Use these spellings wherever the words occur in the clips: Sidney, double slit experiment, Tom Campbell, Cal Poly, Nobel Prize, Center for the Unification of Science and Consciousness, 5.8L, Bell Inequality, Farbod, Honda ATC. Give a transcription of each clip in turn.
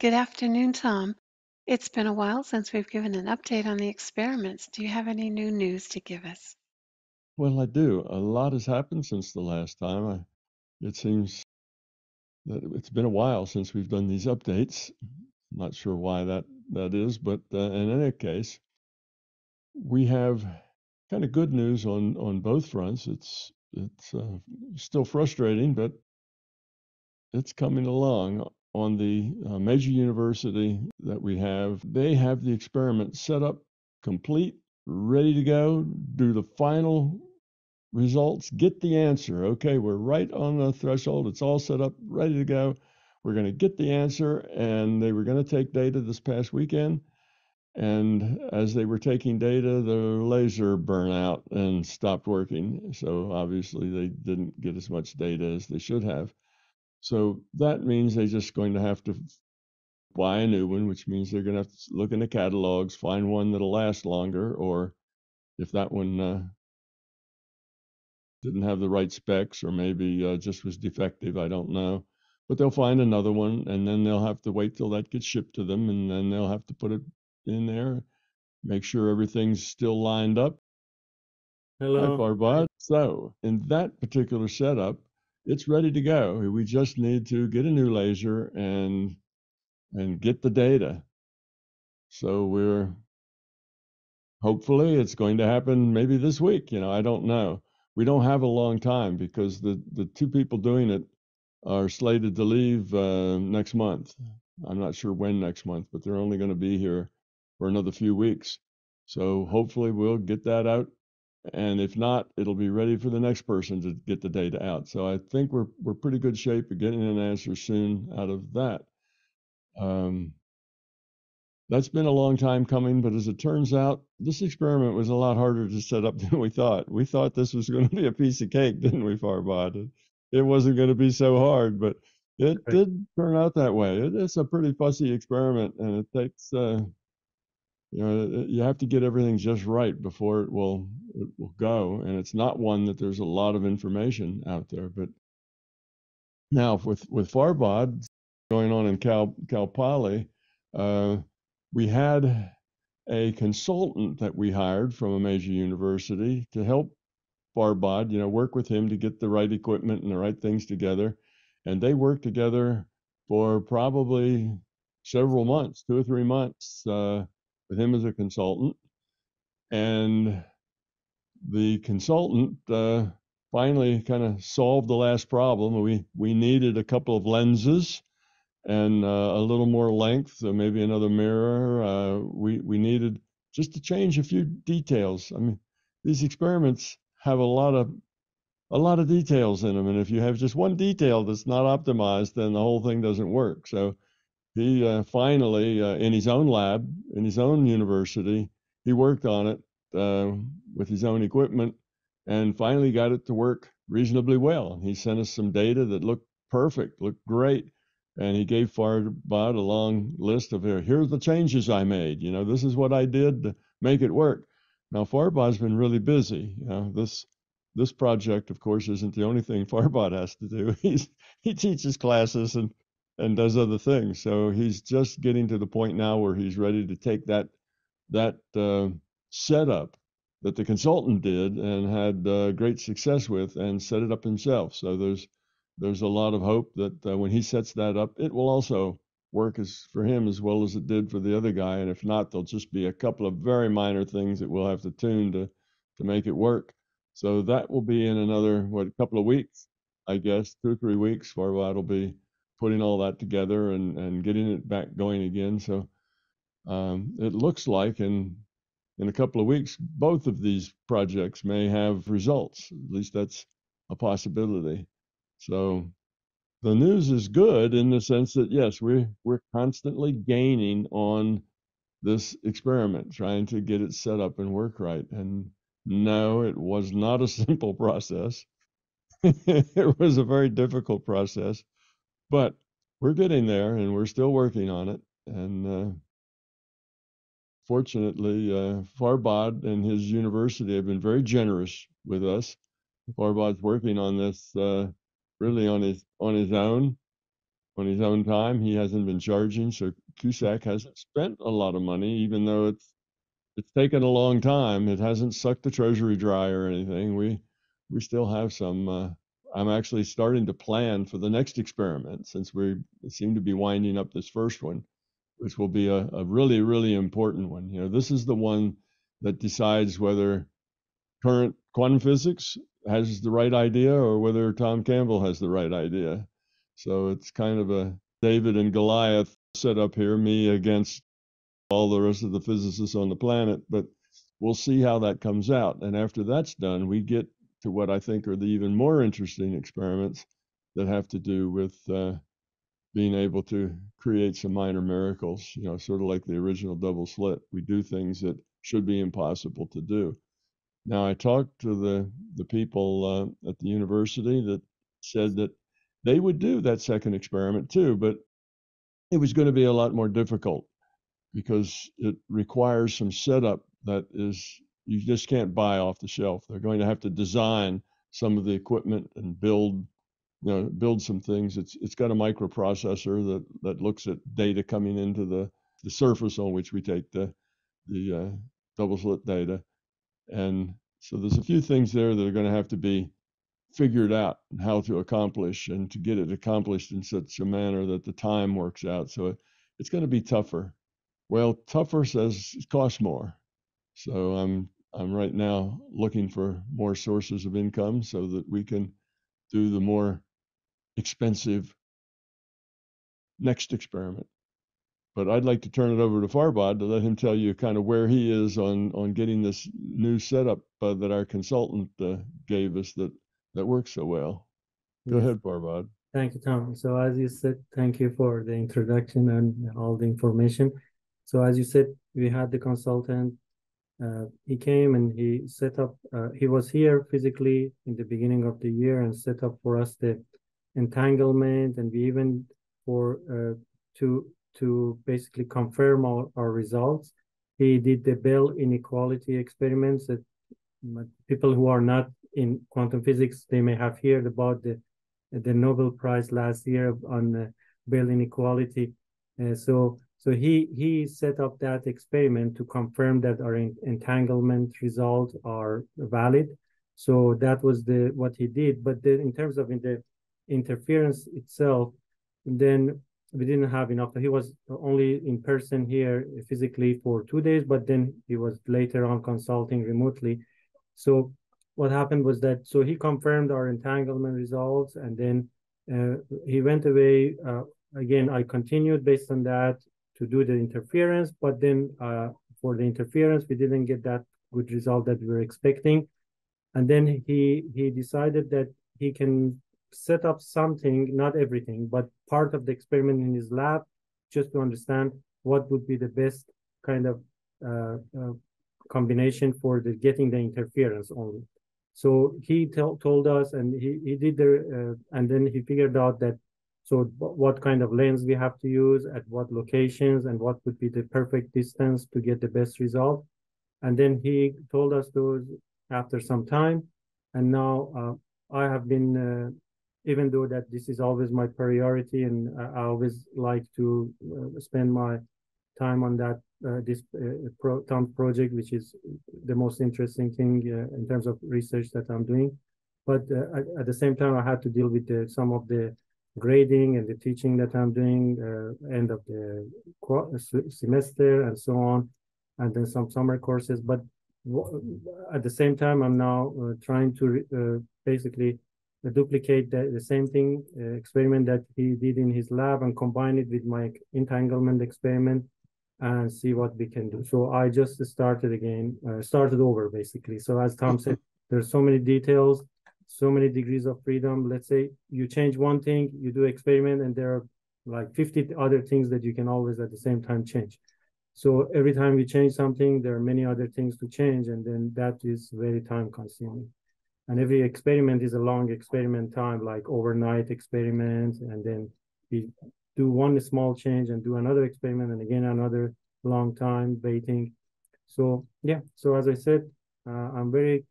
Good afternoon, Tom. It's been a while since we've given an update on the experiments. Do you have any new news to give us? Well, I do. A lot has happened since the last time. It seems that it's been a while since we've done these updates. I'm not sure why that is, but in any case, we have kind of good news on both fronts. It's still frustrating, but it's coming along. On the major university that we have, they have the experiment set up, complete, ready to go, do the final results, get the answer. Okay, we're right on the threshold. It's all set up, ready to go. We're going to get the answer, and they were going to take data this past weekend. And as they were taking data, the laser burned out and stopped working. So obviously they didn't get as much data as they should have. So that means they're just going to have to buy a new one, which means they're going to have to look in the catalogs, find one that'll last longer, or if that one didn't have the right specs or maybe just was defective, I don't know. But they'll find another one, and then they'll have to wait till that gets shipped to them, and then they'll have to put it in there, make sure everything's still lined up. Hello. Hi, Farbod. So in that particular setup, it's ready to go. We just need to get a new laser and get the data. So we're hopefully it's going to happen maybe this week. I don't know. We don't have a long time because the two people doing it are slated to leave next month. I'm not sure when next month, but they're only going to be here for another few weeks. So hopefully we'll get that out. And if not, it'll be ready for the next person to get the data out. So I think we're pretty good shape of getting an answer soon out of that. That's been a long time coming, but as it turns out, this experiment was a lot harder to set up than we thought. We thought this was going to be a piece of cake, didn't we, Farbod? It wasn't going to be so hard, but it did turn out that way. It's a pretty fussy experiment, and it takes... you have to get everything just right before it will go. And it's not one that there's a lot of information out there. But now with Farbod going on in Cal Poly, we had a consultant that we hired from a major university to help Farbod, work with him to get the right equipment and the right things together. And they worked together for probably several months, 2 or 3 months, with him as a consultant, and the consultant finally kind of solved the last problem. We needed a couple of lenses and a little more length, so maybe another mirror. We needed just to change a few details. I mean, these experiments have a lot of details in them, and if you have just one detail that's not optimized, then the whole thing doesn't work. So he finally, in his own lab, in his own university, he worked on it with his own equipment and finally got it to work reasonably well. He sent us some data that looked perfect, looked great, and he gave Farbod a long list of, here's the changes I made. This is what I did to make it work. Now, Farbod's been really busy. This project, of course, isn't the only thing Farbod has to do. He teaches classes and does other things. So he's just getting to the point now where he's ready to take that setup that the consultant did and had great success with and set it up himself. So there's a lot of hope that when he sets that up, it will also work for him as well as it did for the other guy. And if not, there'll just be a couple of very minor things that we'll have to tune to make it work. So that will be in another, a couple of weeks, I guess, 2 or 3 weeks, Farbod will be putting all that together and getting it back going again. So it looks like in a couple of weeks, both of these projects may have results. At least that's a possibility. So the news is good in the sense that, yes, we're constantly gaining on this experiment, trying to get it set up and work right. And no, it was not a simple process. It was a very difficult process. But we're getting there, and we're still working on it. And fortunately, Farbod and his university have been very generous with us. Farbod's working on this really on his own. on his own time. He hasn't been charging, so CUSAC hasn't spent a lot of money, even though it's taken a long time. It hasn't sucked the treasury dry or anything. We still have some. I'm actually starting to plan for the next experiment, since we seem to be winding up this first one, which will be a really, really important one. You know, this is the one that decides whether current quantum physics has the right idea or whether Tom Campbell has the right idea. So it's kind of a David and Goliath set up here, me against all the rest of the physicists on the planet, but we'll see how that comes out. And after that's done, we get to what I think are the even more interesting experiments that have to do with being able to create some minor miracles, you know, sort of like the original double slit. We do things that should be impossible to do. Now, I talked to the people at the university that said that they would do that second experiment too, but it was going to be a lot more difficult because it requires some setup that is, you just can't buy off the shelf. They're going to have to design some of the equipment and build some things. It's got a microprocessor that looks at data coming into the surface on which we take the double slit data. And so there's a few things there that are going to have to be figured out and how to accomplish, and to get it accomplished in such a manner that the time works out. So it's going to be tougher. Well, tougher says it costs more. So I'm right now looking for more sources of income so that we can do the more expensive next experiment. But I'd like to turn it over to Farbod to let him tell you kind of where he is on getting this new setup that our consultant gave us that works so well. Go ahead, Farbod. Thank you, Tom. So as you said, thank you for the introduction and all the information. So as you said, we had the consultant. He came and he set up, he was here physically in the beginning of the year and set up for us the entanglement, and we even to basically confirm our results. He did the Bell Inequality experiments that people who are not in quantum physics, they may have heard about the Nobel Prize last year on Bell Inequality. So he set up that experiment to confirm that our entanglement results are valid. So that was what he did. But then in terms of the interference itself, then we didn't have enough. He was only in person here physically for 2 days, but then he was later on consulting remotely. So what happened was that, so he confirmed our entanglement results, and then he went away. Again, I continued based on that to do the interference, but then for the interference, we didn't get that good result that we were expecting. And then he decided that he can set up something, not everything, but part of the experiment in his lab, just to understand what would be the best kind of combination for getting the interference only. So he told us, and he did the, and then he figured out that, so what kind of lens we have to use at what locations and what would be the perfect distance to get the best result. And then he told us those after some time. And now I have been, even though that this is always my priority and I always like to spend my time on that Tom project, which is the most interesting thing in terms of research that I'm doing. But at the same time, I had to deal with some of the grading and the teaching that I'm doing end of the semester and so on, and then some summer courses. But at the same time, I'm now trying to basically duplicate the same thing, experiment that he did in his lab, and combine it with my entanglement experiment and see what we can do. So I just started over basically. So as Tom said, there's so many details, so many degrees of freedom. Let's say you change one thing, you do experiment, and there are like 50 other things that you can always at the same time change. So every time you change something, there are many other things to change, and then that is very time consuming. And every experiment is a long experiment time, like overnight experiments, and then we do one small change and do another experiment, and again, another long time waiting. So yeah, so as I said, I'm very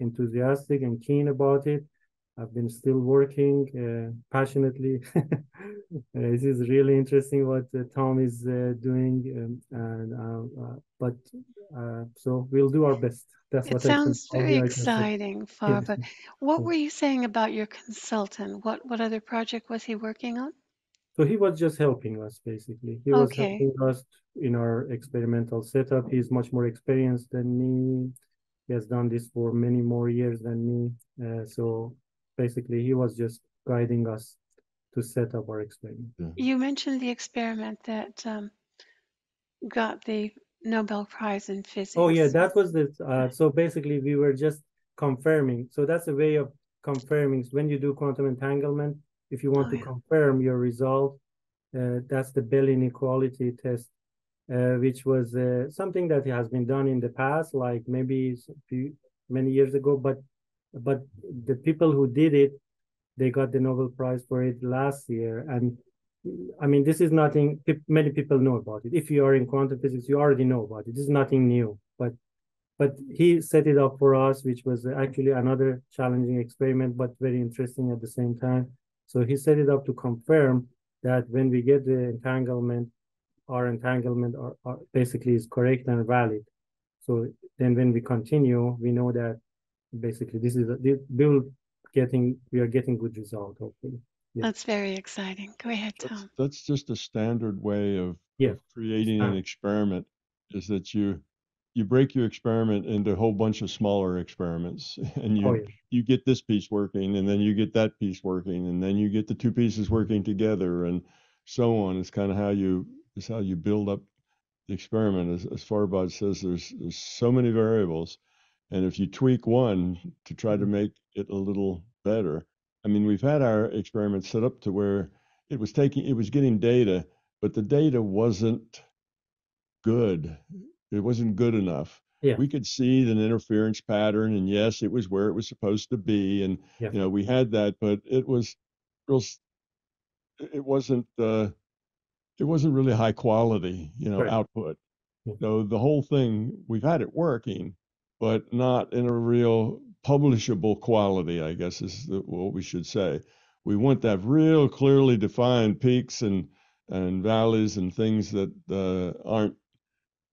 enthusiastic and keen about it. I've been still working passionately. This is really interesting what Tom is doing, so we'll do our best. That's what sounds very exciting, Farbod. Yeah. What were you saying about your consultant? What other project was he working on? So he was just helping us, basically. He was helping us in our experimental setup. He's much more experienced than me. He has done this for many more years than me. So basically, he was just guiding us to set up our experiment. Yeah. You mentioned the experiment that got the Nobel Prize in Physics. Oh, yeah, that was the... so basically, we were just confirming. So that's a way of confirming. When you do quantum entanglement, if you want to confirm your result, that's the Bell Inequality test, which was something that has been done in the past, like maybe many years ago, but the people who did it, they got the Nobel Prize for it last year. And I mean, this is nothing, many people know about it. If you are in quantum physics, you already know about it. This is nothing new, but he set it up for us, which was actually another challenging experiment, but very interesting at the same time. So he set it up to confirm that when we get the entanglement, our entanglement are basically is correct and valid. So then when we continue, we know that basically this is we are getting good result, hopefully. Yeah. That's very exciting. Go ahead, Tom. That's just a standard way of creating an experiment, is that you break your experiment into a whole bunch of smaller experiments, and you get this piece working, and then you get that piece working, and then you get the two pieces working together, and so on. It's kind of how you build up the experiment. As Farbod says, there's so many variables, and if you tweak one to try to make it a little better, I mean, we've had our experiments set up to where it was getting data, but the data wasn't good. It wasn't good enough. Yeah. We could see an interference pattern, and yes, it was where it was supposed to be, and you know, we had that, but it wasn't really high quality, you know, output. Yeah. So the whole thing, we've had it working, but not in a real publishable quality, I guess is what we should say. We want to have real clearly defined peaks and valleys and things that aren't,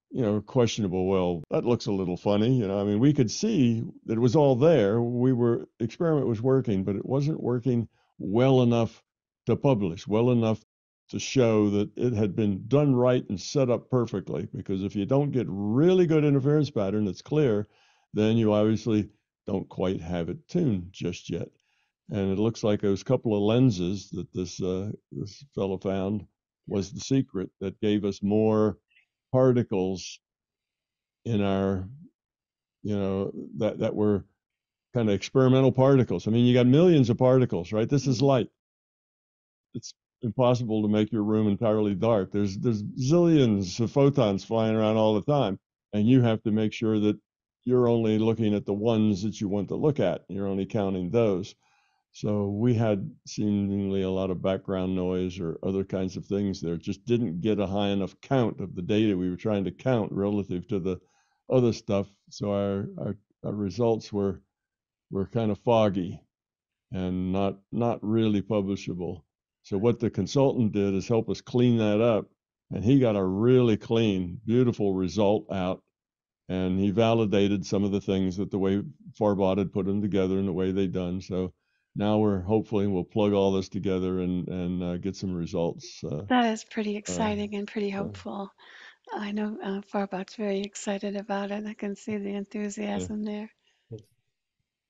you know, questionable. Well, that looks a little funny, you know. I mean, we could see that it was all there. Experiment was working, but it wasn't working well enough to publish, well enough to show that it had been done right and set up perfectly. Because if you don't get really good interference pattern that's clear, then you obviously don't quite have it tuned just yet. And it looks like those couple of lenses that this fellow found was the secret that gave us more particles in our, you know, that were kind of experimental particles. I mean, you got millions of particles, right? This is light. It's impossible to make your room entirely dark. There's zillions of photons flying around all the time, and you have to make sure that you're only looking at the ones that you want to look at. You're only counting those. So we had seemingly a lot of background noise or other kinds of things there. Just didn't get a high enough count of the data we were trying to count relative to the other stuff. So our results were kind of foggy and not really publishable. So what the consultant did is help us clean that up, and he got a really clean, beautiful result out, and he validated some of the things that the way Farbod had put them together and the way they'd done. So now we'll plug all this together and get some results. That is pretty exciting and pretty hopeful. I know Farbod's very excited about it. I can see the enthusiasm there.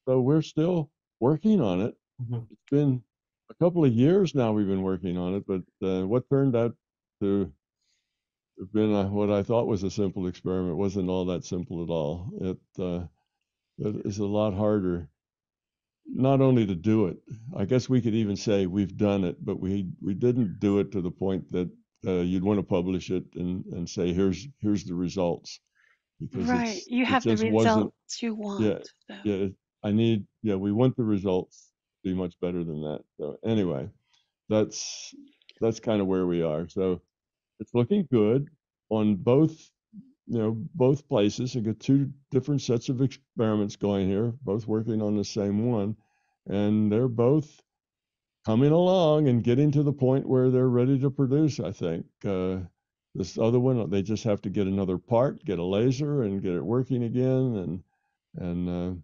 So we're still working on it. Mm-hmm. It's been a couple of years now we've been working on it, but what turned out to have been what I thought was a simple experiment wasn't all that simple at all. It is a lot harder, not only to do it. I guess we could even say we've done it, but we didn't do it to the point that you'd want to publish it and say, here's the results. Because you have the results you want. We want the results be much better than that. So anyway, that's kind of where we are. So it's looking good on both places. I got two different sets of experiments going here, both working on the same one, and they're both coming along and getting to the point where they're ready to produce, I think. This other one, they just have to get another part, get a laser and get it working again. And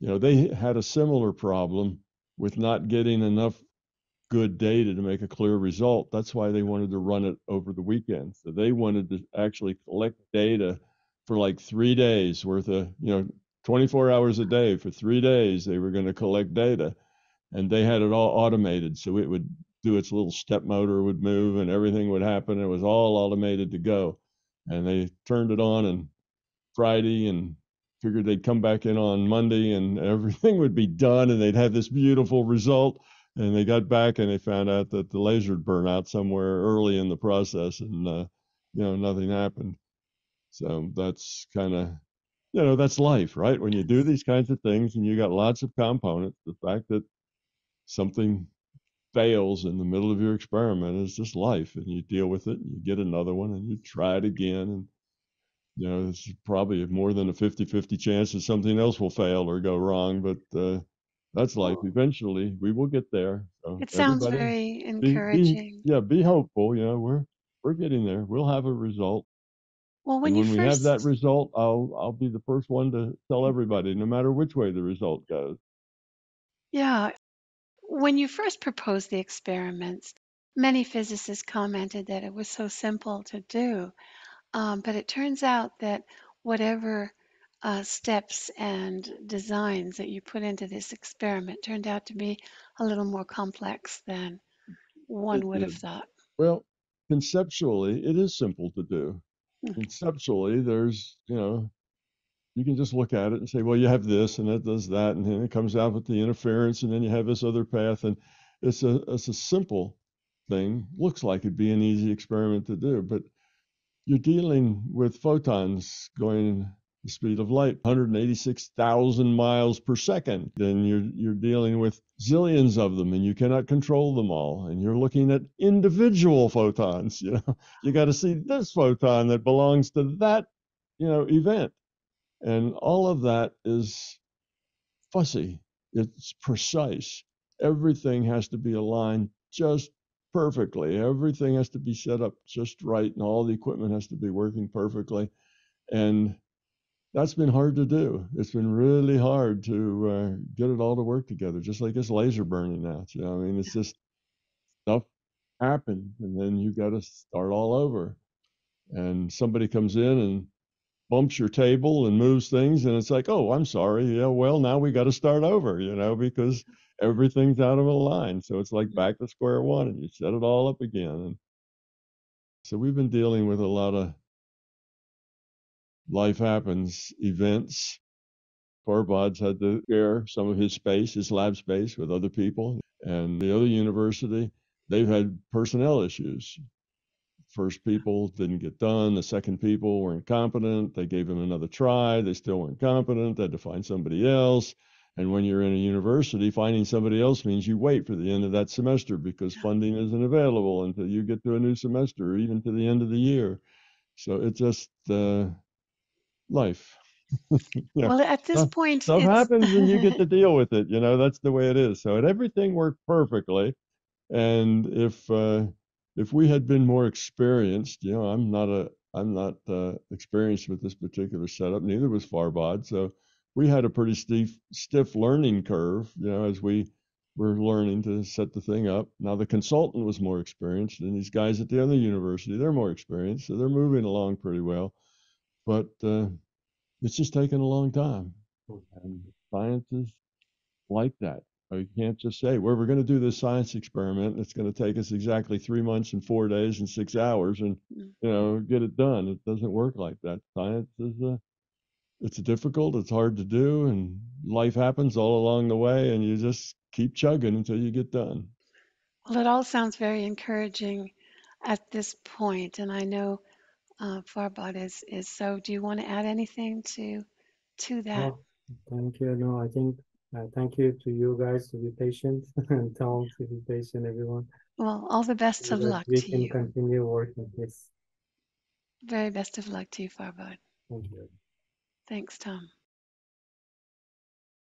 you know, they had a similar problem with not getting enough good data to make a clear result. That's why they wanted to run it over the weekend. So they wanted to actually collect data for like 3 days worth of, you know, 24 hours a day for 3 days, they were going to collect data, and they had it all automated. So it would do its little step motor would move and everything would happen. It was all automated to go. And they turned it on on Friday and figured they'd come back in on Monday and everything would be done and they'd have this beautiful result. And they got back and they found out that the laser had burned out somewhere early in the process, and you know, nothing happened. So that's kind of, you know, that's life, right? When you do these kinds of things and you got lots of components, the fact that something fails in the middle of your experiment is just life, and you deal with it and you get another one and you try it again. And you know, it's probably more than a 50-50 chance that something else will fail or go wrong, but that's life. Eventually we will get there. So it sounds very encouraging. Be hopeful. You know, we're getting there. We'll have a result. Well, when we have that result, I'll be the first one to tell everybody, no matter which way the result goes. Yeah. When you first proposed the experiments, many physicists commented that it was so simple to do. But it turns out that whatever steps and designs that you put into this experiment turned out to be a little more complex than one would have thought. Well, conceptually, it is simple to do. Conceptually, there's, you know, you can just look at it and say, well, you have this and it does that, and then it comes out with the interference, and then you have this other path, and it's a simple thing. Looks like it'd be an easy experiment to do, but you're dealing with photons going the speed of light, 186,000 miles per second, and you're dealing with zillions of them, and you cannot control them all, and you're looking at individual photons. You know, you got to see this photon that belongs to that, you know, event, and all of that is fussy. It's precise. Everything has to be aligned just perfectly. Everything has to be set up just right, and all the equipment has to be working perfectly, and that's been hard to do. It's been really hard to get it all to work together, just like this laser burning out. You know, I mean, it's just stuff happens, and then you got to start all over. And somebody comes in and bumps your table and moves things, and it's like, oh, I'm sorry. Yeah, well, now we got to start over, you know, because everything's out of line. So it's like back to square one, and you set it all up again. And so we've been dealing with a lot of life happens events. Farbod's had to share some of his space, his lab space, with other people. And the other university, they've had personnel issues. First people didn't get done. The second people were incompetent. They gave him another try. They still weren't competent. They had to find somebody else. And when you're in a university, finding somebody else means you wait for the end of that semester because funding isn't available until you get to a new semester or even to the end of the year. So it just, life. Yeah. Well, at this point, stuff happens and you get to deal with it. You know, that's the way it is. So everything worked perfectly. And if we had been more experienced, you know, I'm not experienced with this particular setup. Neither was Farbod. So we had a pretty stiff learning curve, you know, as we were learning to set the thing up. Now the consultant was more experienced, and these guys at the other university, they're more experienced. So they're moving along pretty well. But it's just taken a long time, and science is like that. You can't just say, well, we're going to do this science experiment, and it's going to take us exactly 3 months and 4 days and 6 hours and, you know, get it done. It doesn't work like that. Science is it's difficult, it's hard to do, and life happens all along the way, and you just keep chugging until you get done. Well, it all sounds very encouraging at this point, and I know Farbod is so. Do you want to add anything to that? Oh, thank you. No, I think thank you to you guys to be patient and Tom to be patient, everyone. Well, all the best of luck to you. We can continue working. Yes. Very best of luck to you, Farbod. Thank you. Thanks, Tom.